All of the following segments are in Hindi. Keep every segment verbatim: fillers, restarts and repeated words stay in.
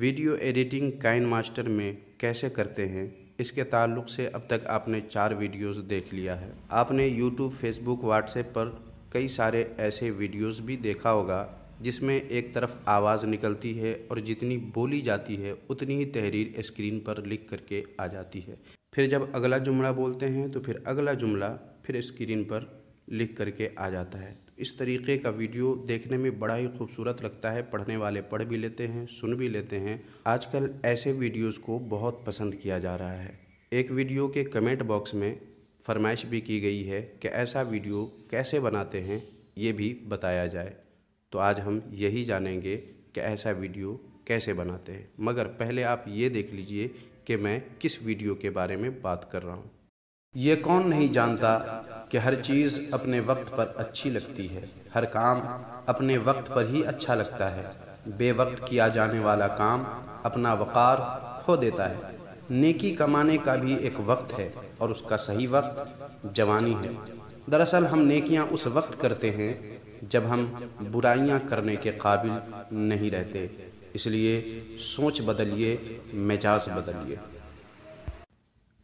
वीडियो एडिटिंग काइनमास्टर में कैसे करते हैं, इसके ताल्लुक़ से अब तक आपने चार वीडियोस देख लिया है। आपने YouTube, Facebook, WhatsApp पर कई सारे ऐसे वीडियोस भी देखा होगा जिसमें एक तरफ आवाज़ निकलती है और जितनी बोली जाती है उतनी ही तहरीर स्क्रीन पर लिख करके आ जाती है। फिर जब अगला जुमला बोलते हैं तो फिर अगला जुमला फिर स्क्रीन पर लिख करके आ जाता है। इस तरीके का वीडियो देखने में बड़ा ही खूबसूरत लगता है, पढ़ने वाले पढ़ भी लेते हैं, सुन भी लेते हैं। आजकल ऐसे वीडियोस को बहुत पसंद किया जा रहा है। एक वीडियो के कमेंट बॉक्स में फरमाइश भी की गई है कि ऐसा वीडियो कैसे बनाते हैं ये भी बताया जाए, तो आज हम यही जानेंगे कि ऐसा वीडियो कैसे बनाते हैं। मगर पहले आप ये देख लीजिए कि मैं किस वीडियो के बारे में बात कर रहा हूँ। ये कौन नहीं जानता कि हर चीज़ अपने वक्त पर अच्छी लगती है, हर काम अपने वक्त पर ही अच्छा लगता है। बेवक्त किया जाने वाला काम अपना वक़ार खो देता है। नेकी कमाने का भी एक वक्त है और उसका सही वक्त जवानी है। दरअसल हम नेकियां उस वक्त करते हैं जब हम बुराइयां करने के काबिल नहीं रहते। इसलिए सोच बदलिए, मिजाज बदलिए।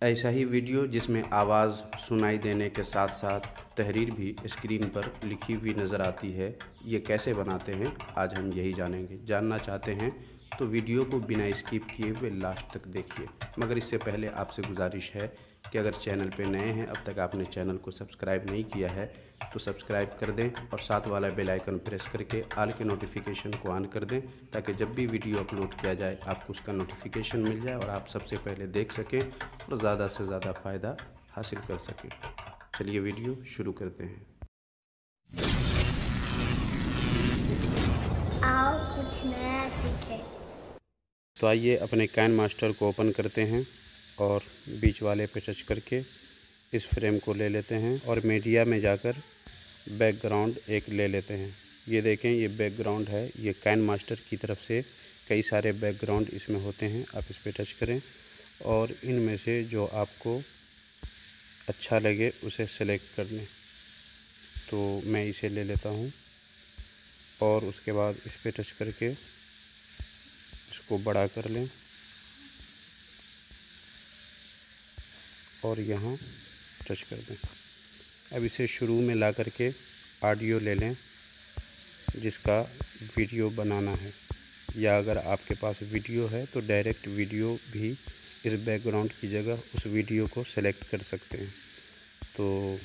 ऐसा ही वीडियो जिसमें आवाज़ सुनाई देने के साथ साथ तहरीर भी स्क्रीन पर लिखी हुई नज़र आती है, ये कैसे बनाते हैं आज हम यही जानेंगे। जानना चाहते हैं तो वीडियो को बिना स्किप किए हुए लास्ट तक देखिए। मगर इससे पहले आपसे गुजारिश है कि अगर चैनल पे नए हैं, अब तक आपने चैनल को सब्सक्राइब नहीं किया है तो सब्सक्राइब कर दें और साथ वाला बेल आइकन प्रेस करके आल के नोटिफिकेशन को ऑन कर दें, ताकि जब भी वीडियो अपलोड किया जाए आपको उसका नोटिफिकेशन मिल जाए और आप सबसे पहले देख सकें और ज़्यादा से ज़्यादा फ़ायदा हासिल कर सकें। चलिए वीडियो शुरू करते हैं। आओ कुछ नया सीखें। तो आइए अपने काइनमास्टर को ओपन करते हैं और बीच वाले पे टच करके इस फ्रेम को ले लेते हैं और मीडिया में जाकर बैकग्राउंड एक ले लेते हैं। ये देखें, ये बैकग्राउंड है। ये काइनमास्टर की तरफ से कई सारे बैकग्राउंड इसमें होते हैं। आप इस पे टच करें और इनमें से जो आपको अच्छा लगे उसे सेलेक्ट कर लें। तो मैं इसे ले लेता हूँ और उसके बाद इस पे टच करके इसको बड़ा कर लें और यहाँ टच कर दें। अब इसे शुरू में ला करके ऑडियो ले लें जिसका वीडियो बनाना है, या अगर आपके पास वीडियो है तो डायरेक्ट वीडियो भी इस बैकग्राउंड की जगह उस वीडियो को सेलेक्ट कर सकते हैं। तो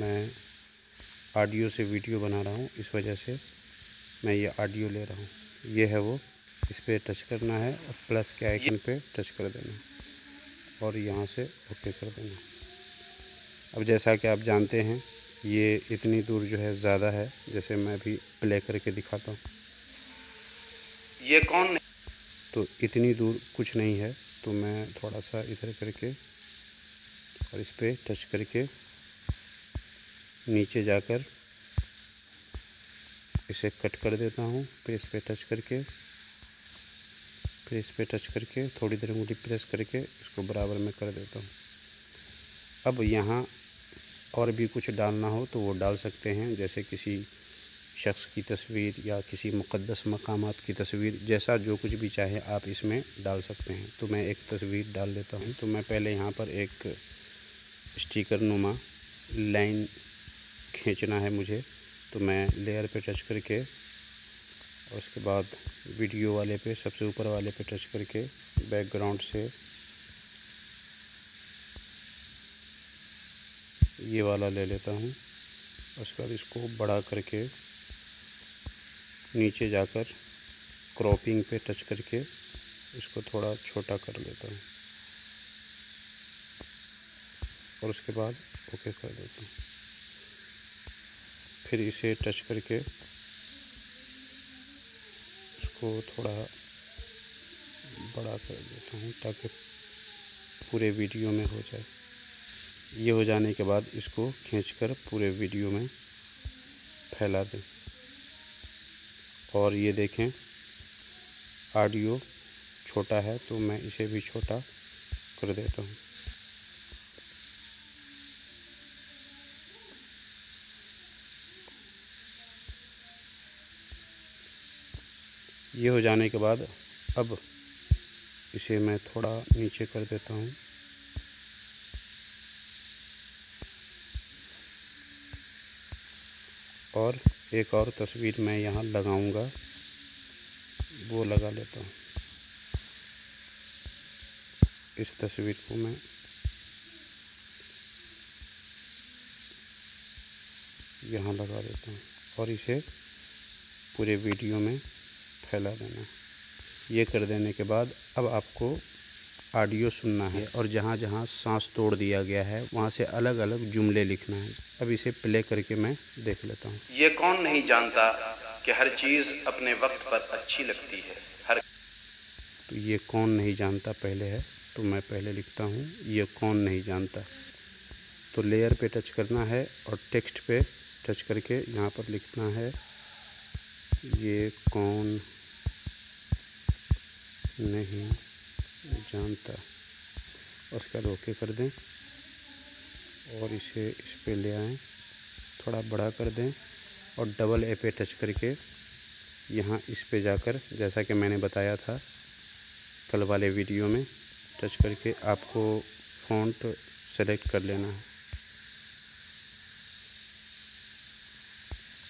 मैं ऑडियो से वीडियो बना रहा हूँ, इस वजह से मैं ये ऑडियो ले रहा हूँ। ये है वो, इस पर टच करना है और प्लस के आइकन पे टच कर देना है और यहाँ से ओके कर देना। अब जैसा कि आप जानते हैं ये इतनी दूर जो है ज़्यादा है, जैसे मैं भी प्ले करके दिखाता हूँ। ये कौन नहीं? तो इतनी दूर कुछ नहीं है, तो मैं थोड़ा सा इधर करके और इस पर टच करके नीचे जाकर इसे कट कर देता हूँ। फिर इस पर टच करके फिर इस पर टच करके थोड़ी देर उंगली प्रेस करके इसको बराबर में कर देता हूँ। अब यहाँ और भी कुछ डालना हो तो वो डाल सकते हैं, जैसे किसी शख्स की तस्वीर या किसी मुक़द्दस मकामात की तस्वीर, जैसा जो कुछ भी चाहे आप इसमें डाल सकते हैं। तो मैं एक तस्वीर डाल देता हूँ। तो मैं पहले यहाँ पर एक स्टिकर नुमा लाइन खींचना है मुझे, तो मैं लेयर पर टच करके और उसके बाद वीडियो वाले पे सबसे ऊपर वाले पे टच करके बैकग्राउंड से ये वाला ले लेता हूँ। उसके बाद इसको बड़ा करके नीचे जाकर क्रॉपिंग पे टच करके इसको थोड़ा छोटा कर लेता हूँ और उसके बाद ओके कर देता हूँ। फिर इसे टच करके को थोड़ा बड़ा कर देता हूँ ताकि पूरे वीडियो में हो जाए। ये हो जाने के बाद इसको खींचकर पूरे वीडियो में फैला दें और ये देखें ऑडियो छोटा है, तो मैं इसे भी छोटा कर देता हूँ। ये हो जाने के बाद अब इसे मैं थोड़ा नीचे कर देता हूँ। और एक और तस्वीर मैं यहाँ लगाऊंगा, वो लगा लेता हूँ। इस तस्वीर को मैं यहाँ लगा देता हूँ और इसे पूरे वीडियो में फैला देना। ये कर देने के बाद अब आपको ऑडियो सुनना है और जहाँ जहाँ सांस तोड़ दिया गया है वहाँ से अलग अलग जुमले लिखना है। अब इसे प्ले करके मैं देख लेता हूँ। ये कौन नहीं जानता कि हर चीज़ अपने वक्त पर अच्छी लगती है। हर तो ये कौन नहीं जानता पहले है, तो मैं पहले लिखता हूँ ये कौन नहीं जानता। तो लेयर पे टच करना है और टेक्स्ट पे टच करके यहाँ पर लिखना है ये कौन नहीं जानता। और उसका ओके कर दें और इसे इस पे ले आएँ, थोड़ा बड़ा कर दें और डबल ए पे टच करके यहाँ इस पे जाकर, जैसा कि मैंने बताया था कल वाले वीडियो में, टच करके आपको फ़ॉन्ट सेलेक्ट कर लेना है।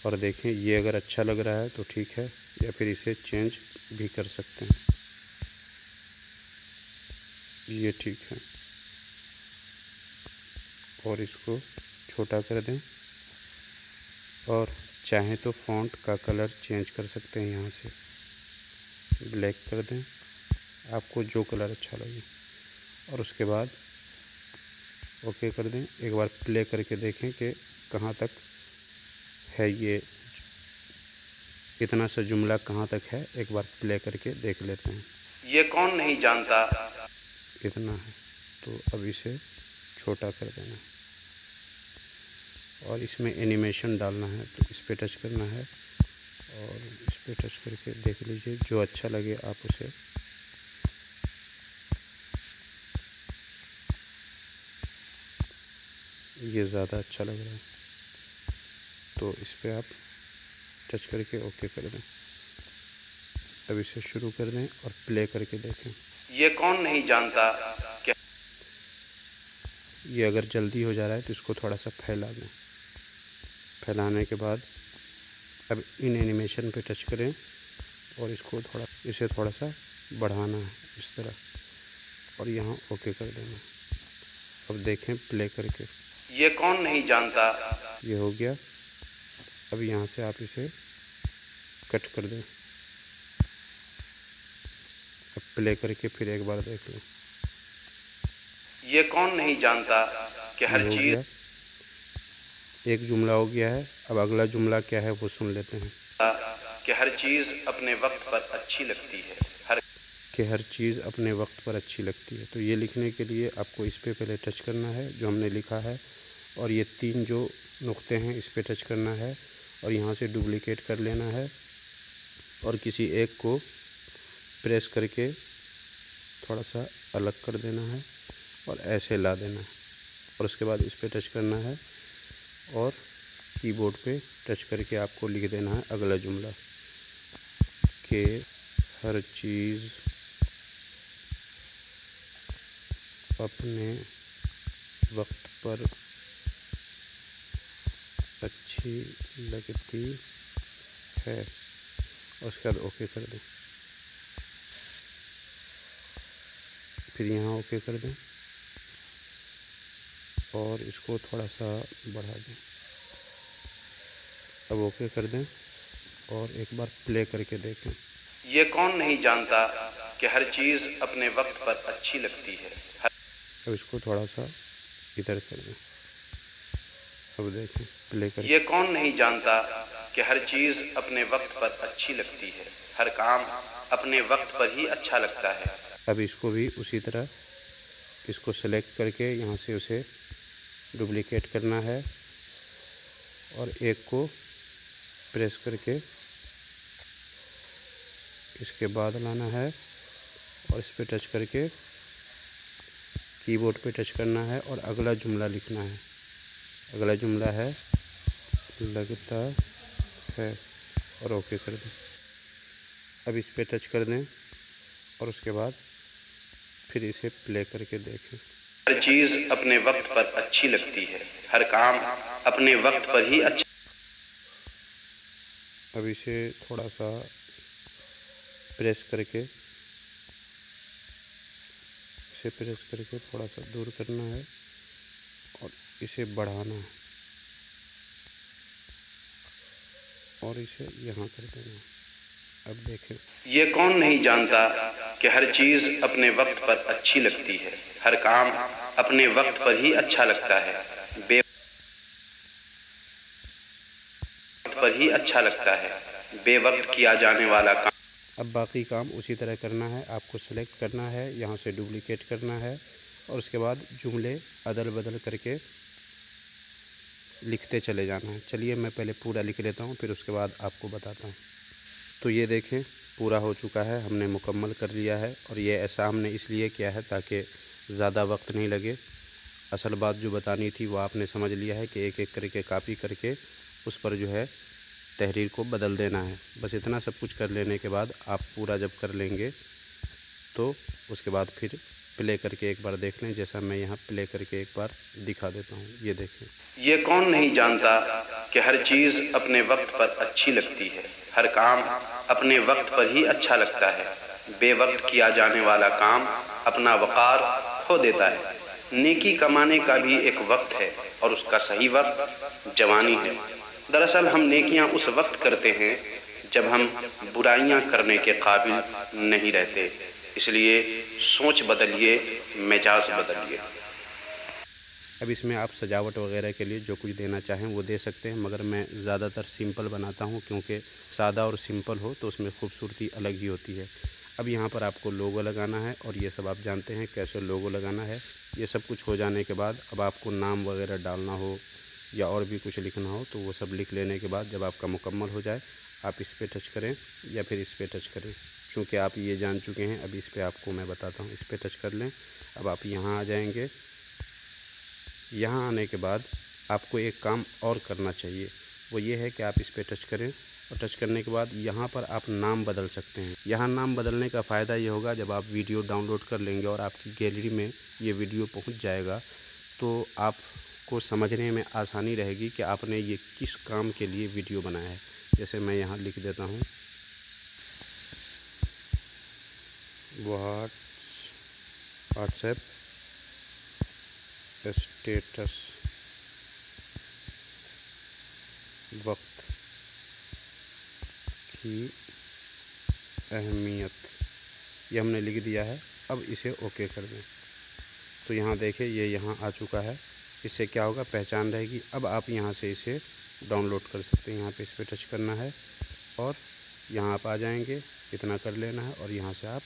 और देखें ये अगर अच्छा लग रहा है तो ठीक है, या फिर इसे चेंज भी कर सकते हैं। ये ठीक है और इसको छोटा कर दें। और चाहें तो फ़ॉन्ट का कलर चेंज कर सकते हैं, यहाँ से ब्लैक कर दें, आपको जो कलर अच्छा लगे। और उसके बाद ओके कर दें। एक बार प्ले करके देखें कि कहाँ तक है, ये इतना सा जुमला कहाँ तक है। एक बार प्ले करके देख लेते हैं। ये कौन नहीं जानता कितना है, तो अब इसे छोटा कर देना और इसमें एनिमेशन डालना है। तो इस पे टच करना है और इस पे टच करके देख लीजिए, जो अच्छा लगे आप उसे। ये ज़्यादा अच्छा लग रहा है तो इस पे आप टच करके ओके कर दें। अब इसे शुरू कर दें और प्ले करके देखें। ये कौन नहीं जानता क्या। ये अगर जल्दी हो जा रहा है तो इसको थोड़ा सा फैला दें। फैलाने के बाद अब इन एनिमेशन पे टच करें और इसको थोड़ा इसे थोड़ा सा बढ़ाना है इस तरह, और यहाँ ओके कर देना। अब देखें प्ले करके, ये कौन नहीं जानता, ये हो गया। अब यहाँ से आप इसे कट कर दें। प्ले करके फिर एक बार देख लें। ये कौन नहीं जानता कि हर चीज़, एक जुमला हो गया है। अब अगला जुमला क्या है वो सुन लेते हैं कि हर चीज़ अपने वक्त पर अच्छी लगती है। हर कि हर चीज़ अपने वक्त पर अच्छी लगती है। तो ये लिखने के लिए आपको इस पे पहले टच करना है जो हमने लिखा है, और ये तीन जो नुक्ते हैं इस पे टच करना है और यहाँ से डुप्लिकेट कर लेना है और किसी एक को प्रेस करके थोड़ा सा अलग कर देना है और ऐसे ला देना है। और उसके बाद इस पे टच करना है और कीबोर्ड पे टच करके आपको लिख देना है अगला जुमला कि हर चीज़ अपने वक्त पर अच्छी लगती है। और उसके बाद ओके कर दें, फिर यहाँ ओके कर दें और इसको थोड़ा सा बढ़ा दें। अब ओके कर दें और एक बार प्ले करके देखें। ये कौन नहीं जानता कि हर चीज़ अपने वक्त पर अच्छी लगती है। अब इसको थोड़ा सा इधर कर दें। अब देखें प्ले कर। ये कौन नहीं जानता कि हर चीज़ अपने वक्त पर अच्छी लगती है। हर काम अपने वक्त पर ही अच्छा लगता है। अब इसको भी उसी तरह इसको सेलेक्ट करके यहाँ से उसे डुप्लिकेट करना है और एक को प्रेस करके इसके बाद लाना है और इस पे टच करके कीबोर्ड पे टच करना है और अगला जुमला लिखना है। अगला जुमला है लगता है और ओके कर दें। अब इस पे टच कर दें और उसके बाद फिर इसे प्ले करके देखें। हर चीज़ अपने वक्त पर अच्छी लगती है, हर काम अपने वक्त पर ही अच्छा। अब इसे थोड़ा सा प्रेस करके इसे प्रेस करके थोड़ा सा दूर करना है और इसे बढ़ाना है और इसे यहाँ कर देना है। अब देखिए, ये कौन नहीं जानता कि हर चीज़ अपने वक्त पर अच्छी लगती है, हर काम अपने वक्त पर ही अच्छा लगता है, बे वक्त पर ही अच्छा लगता है, बेवक्त किया जाने वाला काम। अब बाकी काम उसी तरह करना है, आपको सेलेक्ट करना है, यहाँ से डुप्लिकेट करना है और उसके बाद जुमले अदल बदल करके लिखते चले जाना है। चलिए मैं पहले पूरा लिख लेता हूँ, फिर उसके बाद आपको बताता हूँ। तो ये देखें, पूरा हो चुका है, हमने मुकम्मल कर लिया है। और ये ऐसा हमने इसलिए किया है ताकि ज़्यादा वक्त नहीं लगे। असल बात जो बतानी थी वो आपने समझ लिया है कि एक एक करके कॉपी करके उस पर जो है तहरीर को बदल देना है। बस इतना सब कुछ कर लेने के बाद आप पूरा जब कर लेंगे तो उसके बाद फिर प्ले करके एक बार देख लें, जैसा मैं यहाँ प्ले करके एक बार दिखा देता हूँ। ये देखें, ये कौन नहीं जानता कि हर चीज़ अपने वक्त पर अच्छी लगती है, हर काम अपने वक्त पर ही अच्छा लगता है, बेवक्त किया जाने वाला काम अपना वक़ार खो देता है। नेकी कमाने का भी एक वक्त है और उसका सही वक्त जवानी है। दरअसल हम नेकियां उस वक्त करते हैं जब हम बुराइयां करने के काबिल नहीं रहते। इसलिए सोच बदलिए, मिजाज बदलिए। अब इसमें आप सजावट वगैरह के लिए जो कुछ देना चाहें वो दे सकते हैं, मगर मैं ज़्यादातर सिंपल बनाता हूँ क्योंकि सादा और सिंपल हो तो उसमें खूबसूरती अलग ही होती है। अब यहाँ पर आपको लोगो लगाना है और ये सब आप जानते हैं कैसे लोगो लगाना है। ये सब कुछ हो जाने के बाद अब आपको नाम वगैरह डालना हो या और भी कुछ लिखना हो तो वो सब लिख लेने के बाद जब आपका मुकम्मल हो जाए आप इस पर टच करें या फिर इस पर टच करें। चूँकि आप ये जान चुके हैं, अब इस पर आपको मैं बताता हूँ, इस पर टच कर लें। अब आप यहाँ आ जाएंगे। यहाँ आने के बाद आपको एक काम और करना चाहिए, वो ये है कि आप इस पर टच करें और टच करने के बाद यहाँ पर आप नाम बदल सकते हैं। यहाँ नाम बदलने का फ़ायदा ये होगा जब आप वीडियो डाउनलोड कर लेंगे और आपकी गैलरी में ये वीडियो पहुँच जाएगा तो आपको समझने में आसानी रहेगी कि आपने ये किस काम के लिए वीडियो बनाया है। जैसे मैं यहाँ लिख देता हूँ व्हाट्सएप स्टेटस वक्त की अहमियत, ये हमने लिख दिया है। अब इसे ओके कर दें तो यहाँ देखिए ये यहाँ आ चुका है। इससे क्या होगा, पहचान रहेगी। अब आप यहाँ से इसे डाउनलोड कर सकते हैं। यहाँ पे इस पर टच करना है और यहाँ आप आ जाएंगे, इतना कर लेना है और यहाँ से आप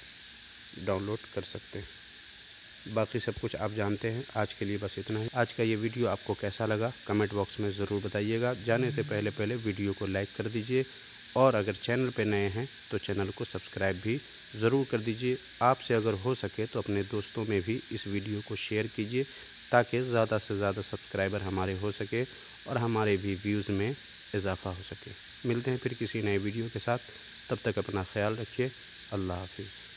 डाउनलोड कर सकते हैं। बाकी सब कुछ आप जानते हैं। आज के लिए बस इतना ही। आज का ये वीडियो आपको कैसा लगा कमेंट बॉक्स में ज़रूर बताइएगा। जाने से पहले पहले वीडियो को लाइक कर दीजिए और अगर चैनल पर नए हैं तो चैनल को सब्सक्राइब भी ज़रूर कर दीजिए। आपसे अगर हो सके तो अपने दोस्तों में भी इस वीडियो को शेयर कीजिए ताकि ज़्यादा से ज़्यादा सब्सक्राइबर हमारे हो सके और हमारे भी व्यूज़ में इजाफ़ा हो सके। मिलते हैं फिर किसी नए वीडियो के साथ, तब तक अपना ख्याल रखिए। अल्लाह हाफिज़।